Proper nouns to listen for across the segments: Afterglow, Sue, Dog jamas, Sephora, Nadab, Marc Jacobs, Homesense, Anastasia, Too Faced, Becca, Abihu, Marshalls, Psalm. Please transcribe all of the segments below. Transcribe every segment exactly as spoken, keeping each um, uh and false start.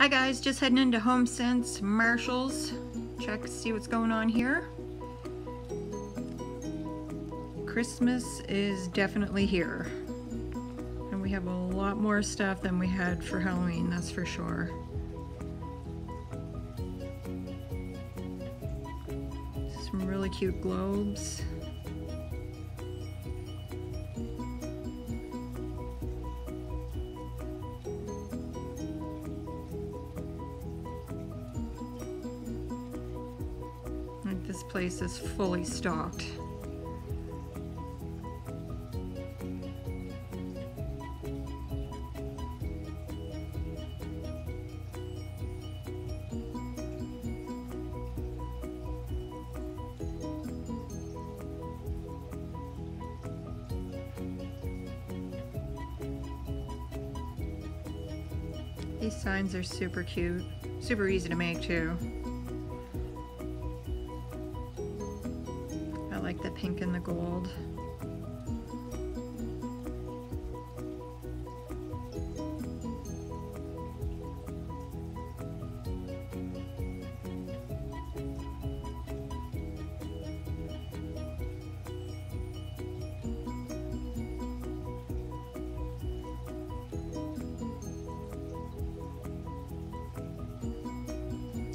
Hi guys, just heading into Homesense, Marshalls. Check to see what's going on here. Christmas is definitely here. And we have a lot more stuff than we had for Halloween, that's for sure. Some really cute globes. This place is fully stocked. These signs are super cute, super easy to make too. I like the pink and the gold.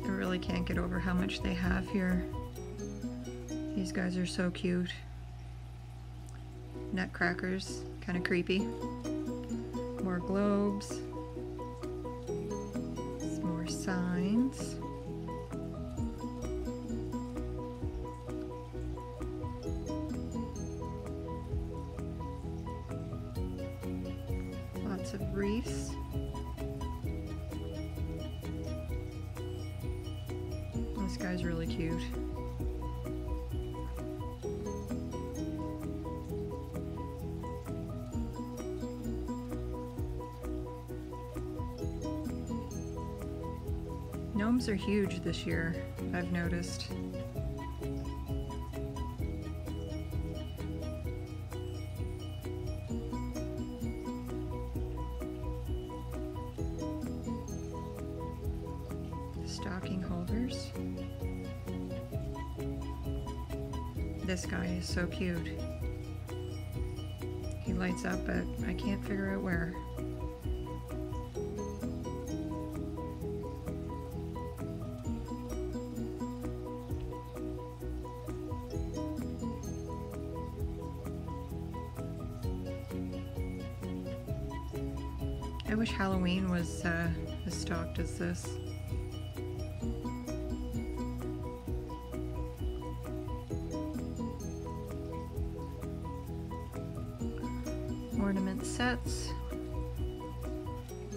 I really can't get over how much they have here. These guys are so cute. Nutcrackers, kind of creepy. More globes. Some more signs. Lots of wreaths. This guy's really cute. Gnomes are huge this year, I've noticed. Stocking holders. This guy is so cute. He lights up, but I can't figure out where. I wish Halloween was uh, as stocked as this. Ornament sets.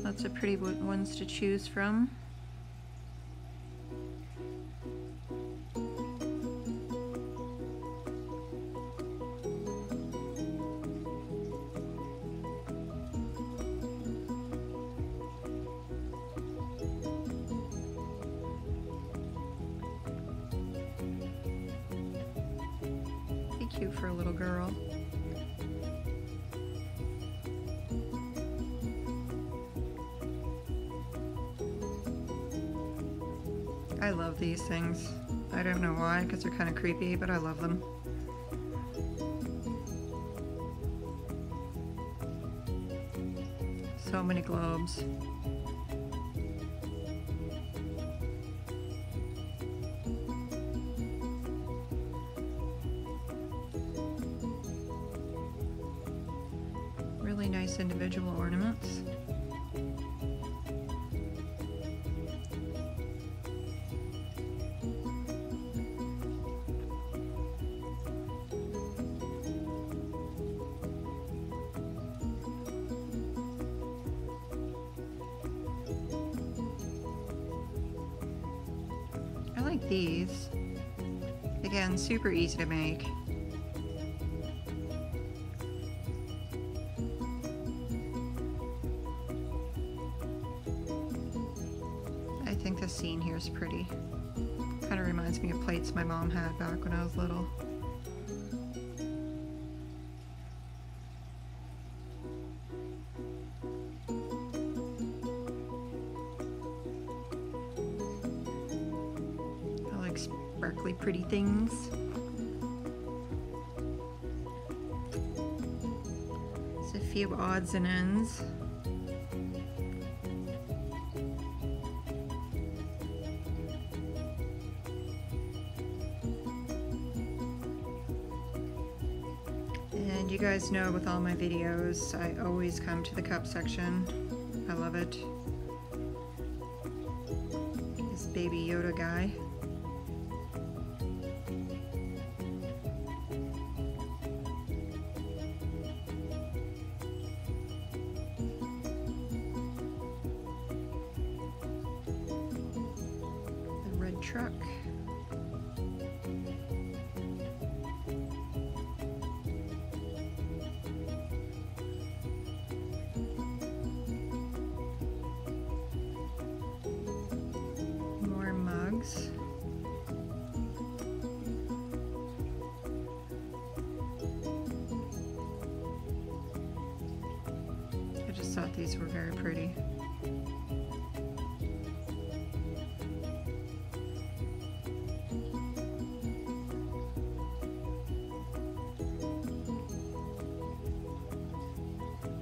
Lots of pretty ones to choose from. Cute for a little girl. I love these things. I don't know why, because they're kind of creepy, but I love them. So many globes. Really nice individual ornaments. I like these. Again, super easy to make. I think the scene here is pretty. Kind of reminds me of plates my mom had back when I was little. sparkly pretty things. It's a few odds and ends. And you guys know with all my videos, I always come to the cup section. I love it. This Baby Yoda guy. The red truck. I just thought these were very pretty.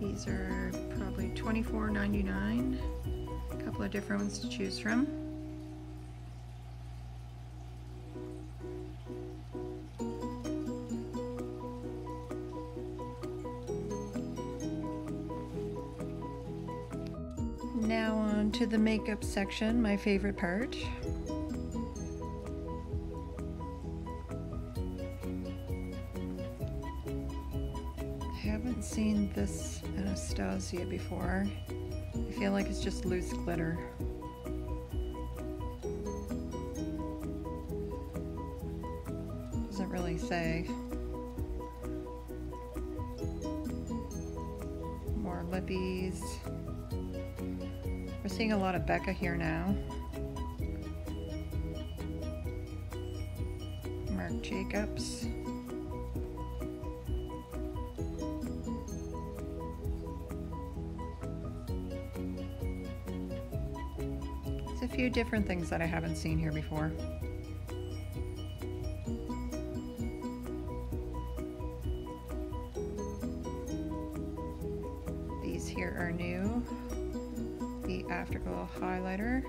These are probably twenty-four ninety-nine. A couple of different ones to choose from. Now on to the makeup section, my favorite part. I haven't seen this Anastasia before. I feel like it's just loose glitter. Doesn't really say. More lippies. We're seeing a lot of Becca here now. Marc Jacobs. There's a few different things that I haven't seen here before. These here are new. The Afterglow highlighter,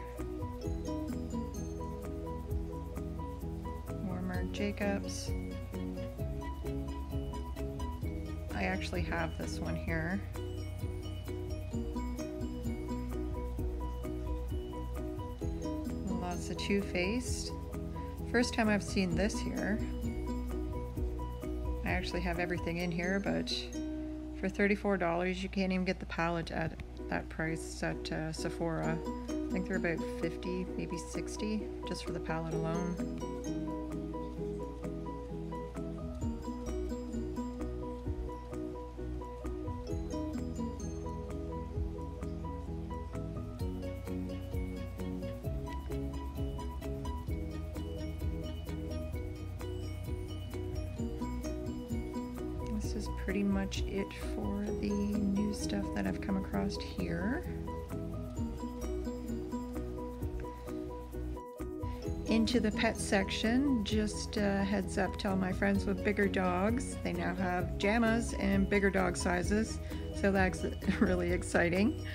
more Marc Jacobs. I actually have this one here. Lots of Too Faced. First time I've seen this here. I actually have everything in here, but for thirty-four dollars you can't even get the palette at it. That price at uh, Sephora. I think they're about fifty, maybe sixty, just for the palette alone. This is pretty much it for the new stuff that I've come across here. Into the pet section, just a heads up to all my friends with bigger dogs. They now have J A M As and bigger dog sizes, so that's really exciting.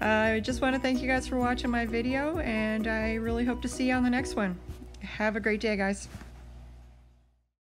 Uh, I just want to thank you guys for watching my video, and I really hope to see you on the next one. Have a great day, guys.